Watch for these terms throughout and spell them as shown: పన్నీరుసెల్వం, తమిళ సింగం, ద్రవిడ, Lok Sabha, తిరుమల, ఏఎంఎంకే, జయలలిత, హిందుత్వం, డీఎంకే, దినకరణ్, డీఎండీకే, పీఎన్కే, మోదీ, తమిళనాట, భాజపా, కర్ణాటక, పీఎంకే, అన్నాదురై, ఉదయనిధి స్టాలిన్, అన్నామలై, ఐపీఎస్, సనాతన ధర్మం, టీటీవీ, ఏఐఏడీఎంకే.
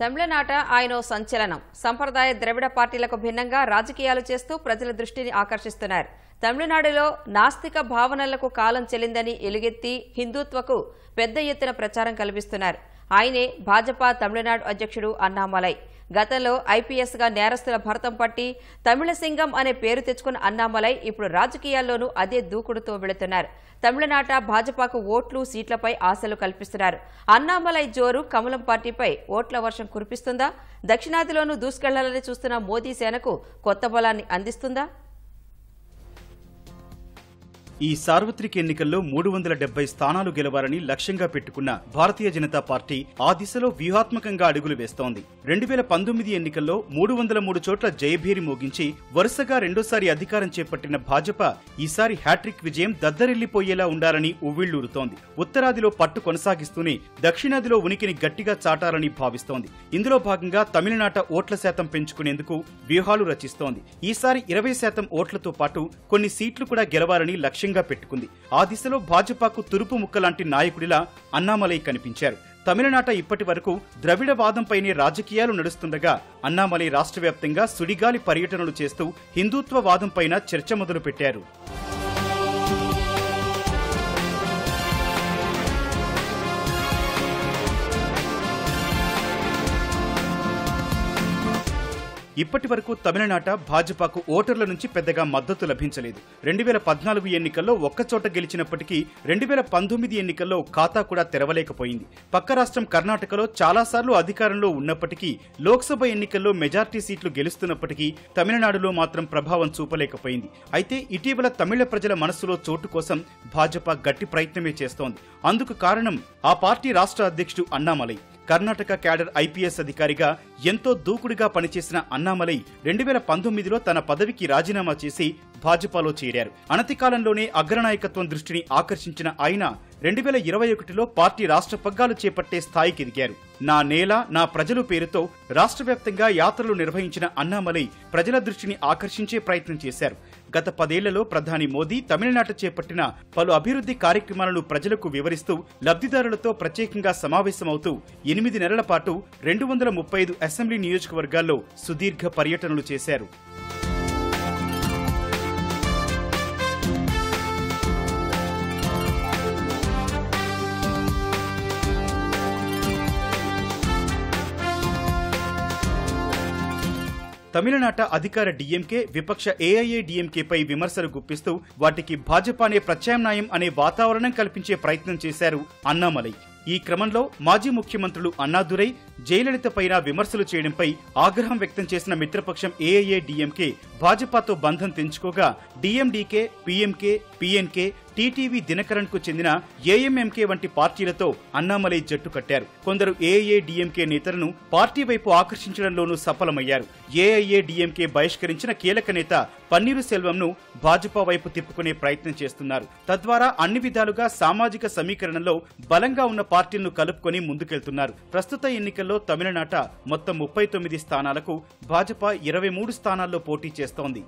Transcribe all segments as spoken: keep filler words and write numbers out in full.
తమిళనాట ఆయనో సంచలనం. సంప్రదాయ ద్రవిడ పార్టీలకు భిన్నంగా రాజకీయాలు చేస్తూ ప్రజల దృష్టిని ఆకర్షిస్తున్నారు. తమిళనాడులో నాస్తిక భావనలకు కాలం చెల్లిందని ఎలుగెత్తి హిందుత్వకు పెద్ద ఎత్తున ప్రచారం కల్పిస్తున్నారు. ఆయనే భాజపా తమిళనాడు అధ్యక్షుడు అన్నామలై. గతంలో ఐపీఎస్ గా నేరస్తుల భరతం పట్టి తమిళ సింగం అనే పేరు తెచ్చుకున్న అన్నామలై ఇప్పుడు రాజకీయాల్లోనూ అదే దూకుడుతో వెళుతున్నారు. తమిళనాట భాజపాకు ఓట్లు, సీట్లపై ఆశలు కల్పిస్తున్నారు. అన్నామలై జోరు కమలం పార్టీపై ఓట్ల వర్షం కురిపిస్తుందా? దక్షిణాదిలోనూ దూసుకెళ్లాలని చూస్తున్న మోదీ సేనకు కొత్త బలాన్ని అందిస్తుందా? ఈ సార్వత్రిక ఎన్నికల్లో మూడు వందల డెబ్బై స్థానాలు గెలవాలని లక్ష్యంగా పెట్టుకున్న భారతీయ జనతా పార్టీ ఆ దిశలో వ్యూహాత్మకంగా అడుగులు వేస్తోంది. రెండు వేల పంతొమ్మిది ఎన్నికల్లో మూడు వందల మూడు చోట్ల జయభేరి మోగించి వరుసగా రెండోసారి అధికారం చేపట్టిన భాజపా ఈసారి హ్యాట్రిక్ విజయం దద్దరిల్లిపోయేలా ఉండాలని ఉవ్విళ్లూరుతోంది. ఉత్తరాదిలో పట్టు కొనసాగిస్తూనే దక్షిణాదిలో ఉనికిని గట్టిగా చాటాలని భావిస్తోంది. ఇందులో భాగంగా తమిళనాట ఓట్ల శాతం పెంచుకునేందుకు వ్యూహాలు రచిస్తోంది. ఈసారి ఇరవై శాతం ఓట్లతో పాటు కొన్ని సీట్లు కూడా గెలవాలని లక్ష్యం పెట్టుకుంది. ఆ దిశలో భాజపాకు తురుపు ముక్కలాంటి నాయకుడిలా అన్నామలై కనిపించారు. తమిళనాట ఇప్పటి వరకు ద్రవిడవాదంపైనే రాజకీయాలు నడుస్తుండగా అన్నామలై రాష్ట్ర వ్యాప్తంగా సుడిగాలి పర్యటనలు చేస్తూ హిందూత్వవాదంపైన చర్చ మొదలుపెట్టారు. ఇప్పటి వరకు తమిళనాట భాజపాకు ఓటర్ల నుంచి పెద్దగా మద్దతు లభించలేదు. రెండు వేల పద్నాలుగు ఎన్నికల్లో ఒక్కచోట గెలిచినప్పటికీ రెండు వేల పంతొమ్మిది ఎన్నికల్లో ఖాతా కూడా తెరవలేకపోయింది. పక్క రాష్ట్రం కర్ణాటకలో చాలాసార్లు అధికారంలో ఉన్నప్పటికీ, లోక్సభ ఎన్నికల్లో మెజార్టీ సీట్లు గెలుస్తున్నప్పటికీ తమిళనాడులో మాత్రం ప్రభావం చూపలేకపోయింది. అయితే ఇటీవల తమిళ ప్రజల మనస్సులో చోటు కోసం భాజపా గట్టి ప్రయత్నమే చేస్తోంది. అందుకు కారణం ఆ పార్టీ రాష్ట్ర అధ్యక్షుడు అన్నామలై. కర్ణాటక క్యాడర్ ఐపీఎస్ అధికారిగా ఎంతో దూకుడుగా పనిచేసిన అన్నామలై రెండు వేల పంతొమ్మిదిలో తన పదవికి రాజీనామా చేసి భాజపాలో చేరారు. అనతికాలంలోనే అగ్రనాయకత్వం దృష్టిని ఆకర్షించిన ఆయన రెండు వేల ఇరవై ఒకటిలో పార్టీ రాష్ట్ర పగ్గాలు చేపట్టే స్థాయికి ఎదిగారు. నా నేల నా ప్రజలు పేరుతో రాష్ట్ర వ్యాప్తంగా యాత్రలు నిర్వహించిన అన్నామలై ప్రజల దృష్టిని ఆకర్షించే ప్రయత్నం చేశారు. గత పదేళ్లలో ప్రధాని మోదీ తమిళనాట చేపట్టిన పలు అభివృద్ధి కార్యక్రమాలను ప్రజలకు వివరిస్తూ లబ్ధిదారులతో ప్రత్యేకంగా సమావేశమవుతూ ఎనిమిది నెలల పాటు రెండు వందల ముప్పై ఐదు అసెంబ్లీ నియోజకవర్గాల్లో సుదీర్ఘ పర్యటనలు చేశారు. తమిళనాట అధికార డీఎంకే, విపక్ష ఏఐఏడీఎంకేపై విమర్శలు గుప్పిస్తూ వాటికి భాజపానే ప్రత్యామ్నాయం అనే వాతావరణం కల్పించే ప్రయత్నం చేశారు అన్నామలై. ఈ క్రమంలో మాజీ ముఖ్యమంత్రులు అన్నాదురై, జయలలితపైన విమర్శలు చేయడంపై ఆగ్రహం వ్యక్తం చేసిన మిత్రపక్షం ఏఐఏడీఎంకే భాజపాతో బంధం తెంచుకోగా, డీఎండీకే, పీఎంకే, పీఎన్కే, టీటీవీ, దినకరణ్ కు చెందిన ఏఎంఎంకే వంటి పార్టీలతో అన్నామలై జట్టు కట్టారు. కొందరు ఏఐఏడీఎంకే నేతలను పార్టీ వైపు ఆకర్షించడంలోనూ సఫలమయ్యారు. ఏఐఏడీఎంకే బహిష్కరించిన కీలక నేత పన్నీరుసెల్వంను భాజపా వైపు తిప్పుకునే ప్రయత్నం చేస్తున్నారు. తద్వారా అన్ని విధాలుగా సామాజిక సమీకరణలో బలంగా ఉన్న పార్టీలను కలుపుకొని ముందుకెళ్తున్నారు. ప్రస్తుత ఎన్నికల్లో తమిళనాట మొత్తం ముప్పై తొమ్మిది స్థానాలకు భాజపా ఇరవై మూడు స్థానాల్లో పోటీ చేస్తోంది.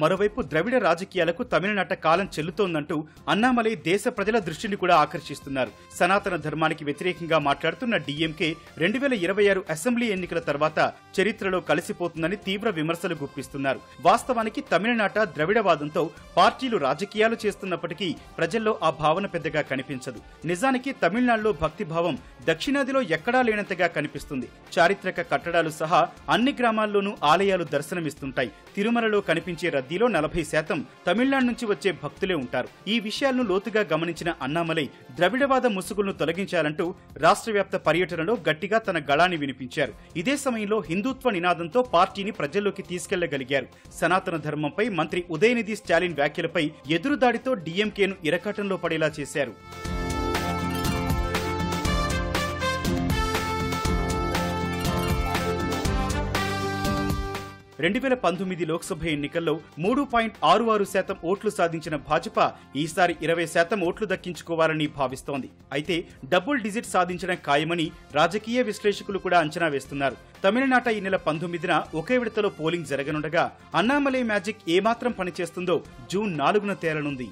మరోవైపు ద్రవిడ రాజకీయాలకు తమిళనాట కాలం చెల్లుతోందంటూ అన్నామలై దేశ ప్రజల దృష్టిని కూడా ఆకర్షిస్తున్నారు. సనాతన ధర్మానికి వ్యతిరేకంగా మాట్లాడుతున్న డీఎంకే రెండు వేల ఇరవై ఆరు అసెంబ్లీ ఎన్నికల తర్వాత చరిత్రలో కలిసిపోతుందని తీవ్ర విమర్శలు గుప్పిస్తున్నారు. వాస్తవానికి తమిళనాట ద్రవిడవాదంతో పార్టీలు రాజకీయాలు చేస్తున్నప్పటికీ ప్రజల్లో ఆ భావన పెద్దగా కనిపించదు. నిజానికి తమిళనాడులో భక్తిభావం దక్షిణాదిలో ఎక్కడా లేనంతగా కనిపిస్తుంది. చారిత్రక కట్టడాలు సహా అన్ని గ్రామాల్లోనూ ఆలయాలు దర్శనమిస్తుంటాయి. తిరుమలలో కనిపించే దీలో నలభై శాతం తమిళనాడు నుంచి వచ్చే భక్తులే ఉంటారు. ఈ విషయాలను లోతుగా గమనించిన అన్నామలై ద్రవిడవాద ముసుగులను తొలగించాలంటూ రాష్ట్ర వ్యాప్త పర్యటనలో గట్టిగా తన గళాన్ని వినిపించారు. ఇదే సమయంలో హిందుత్వ నినాదంతో పార్టీని ప్రజల్లోకి తీసుకెళ్లగలిగారు. సనాతన ధర్మంపై మంత్రి ఉదయనిధి స్టాలిన్ వ్యాఖ్యలపై ఎదురుదాడితో డీఎంకేను ఇరకాటంలో పడేలా చేశారు. రెండు వేల పంతొమ్మిది లోక్సభ ఎన్నికల్లో మూడు పాయింట్ ఆరు ఆరు శాతం ఓట్లు సాధించిన భాజపా ఈసారి ఇరవై శాతం ఓట్లు దక్కించుకోవాలని భావిస్తోంది. అయితే డబుల్ డిజిట్ సాధించడం ఖాయమని రాజకీయ విశ్లేషకులు కూడా అంచనా వేస్తున్నారు. తమిళనాట ఈ నెల పంతొమ్మిదిన ఒకే విడతలో పోలింగ్ జరగనుండగా అన్నామలై మ్యాజిక్ ఏమాత్రం పనిచేస్తుందో జూన్ నాలుగున తేలనుంది.